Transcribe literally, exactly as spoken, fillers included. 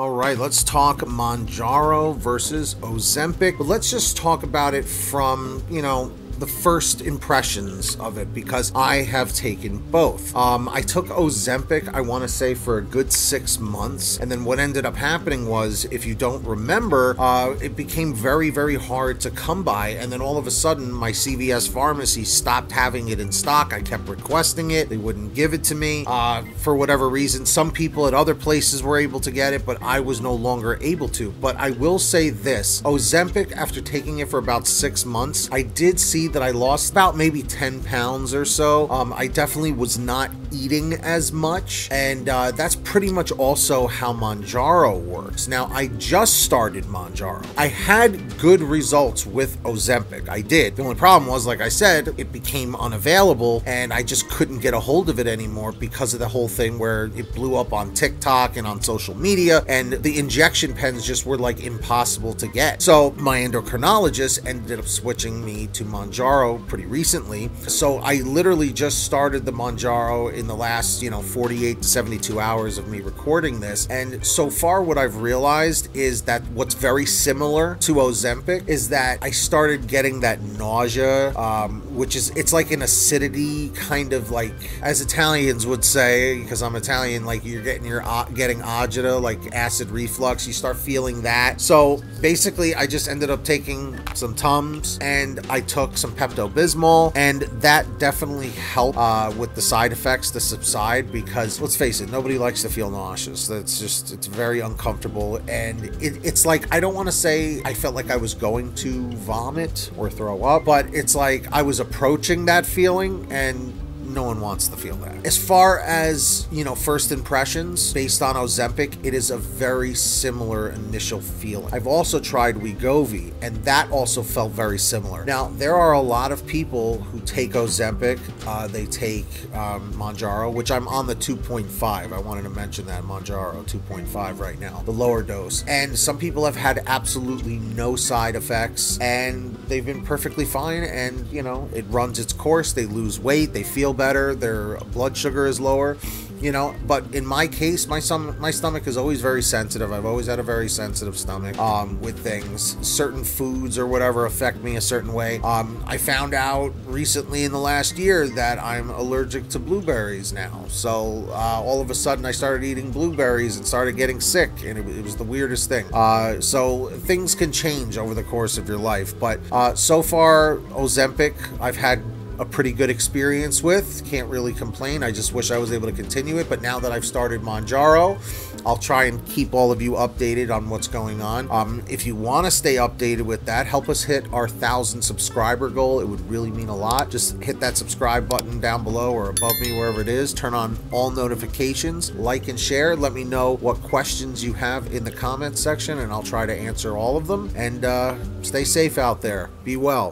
All right, let's talk Mounjaro versus Ozempic. But let's just talk about it from, you know, the first impressions of it, because I have taken both. Um, I took Ozempic, I want to say, for a good six months. And then what ended up happening was, if you don't remember, uh, it became very, very hard to come by. And then all of a sudden, my C V S pharmacy stopped having it in stock. I kept requesting it. They wouldn't give it to me uh, for whatever reason. Some people at other places were able to get it, but I was no longer able to. But I will say this, Ozempic, after taking it for about six months, I did see that I lost about maybe ten pounds or so. Um, I definitely was not eating as much, and uh, that's pretty much also how Mounjaro works. Now, I just started Mounjaro. I had good results with Ozempic. I did. The only problem was, like I said, it became unavailable, and I just couldn't get a hold of it anymore because of the whole thing where it blew up on TikTok and on social media, and the injection pens just were like impossible to get. So my endocrinologist ended up switching me to Mounjaro pretty recently. So I literally just started the Mounjaro in the last, you know, forty-eight to seventy-two hours of me recording this. And so far what I've realized is that what's very similar to Ozempic is that I started getting that nausea, um, which is, it's like an acidity kind of, like, as Italians would say, because I'm Italian, like you're getting your, uh, getting agita, like acid reflux, you start feeling that. So basically I just ended up taking some Tums, and I took some Pepto-Bismol, and that definitely helped uh, with the side effects to subside, because let's face it, nobody likes to feel nauseous. That's just, it's very uncomfortable, and it, it's like, I don't want to say I felt like I was going to vomit or throw up, but it's like I was approaching that feeling, and no one wants to feel that. As far as, you know, first impressions based on Ozempic, it is a very similar initial feeling. I've also tried Wegovy, and that also felt very similar. Now, there are a lot of people who take Ozempic, uh, they take um, Mounjaro, which I'm on the two point five. I wanted to mention that Mounjaro two point five right now, the lower dose. And some people have had absolutely no side effects, and they've been perfectly fine. And, you know, it runs its course. They lose weight. They feel better. better, their blood sugar is lower, you know. But in my case, my stomach, my stomach is always very sensitive. I've always had a very sensitive stomach um, with things. Certain foods or whatever affect me a certain way. Um, I found out recently in the last year that I'm allergic to blueberries now. So uh, all of a sudden I started eating blueberries and started getting sick, and it, it was the weirdest thing. Uh, so things can change over the course of your life. But uh, so far, Ozempic, I've had a pretty good experience with. Can't really complain. I just wish I was able to continue it. But now that I've started Mounjaro, I'll try and keep all of you updated on what's going on. Um, if you want to stay updated with that, help us hit our thousand subscriber goal. It would really mean a lot. Just hit that subscribe button down below or above me, wherever it is. Turn on all notifications, like and share. Let me know what questions you have in the comments section, and I'll try to answer all of them. And uh, stay safe out there. Be well.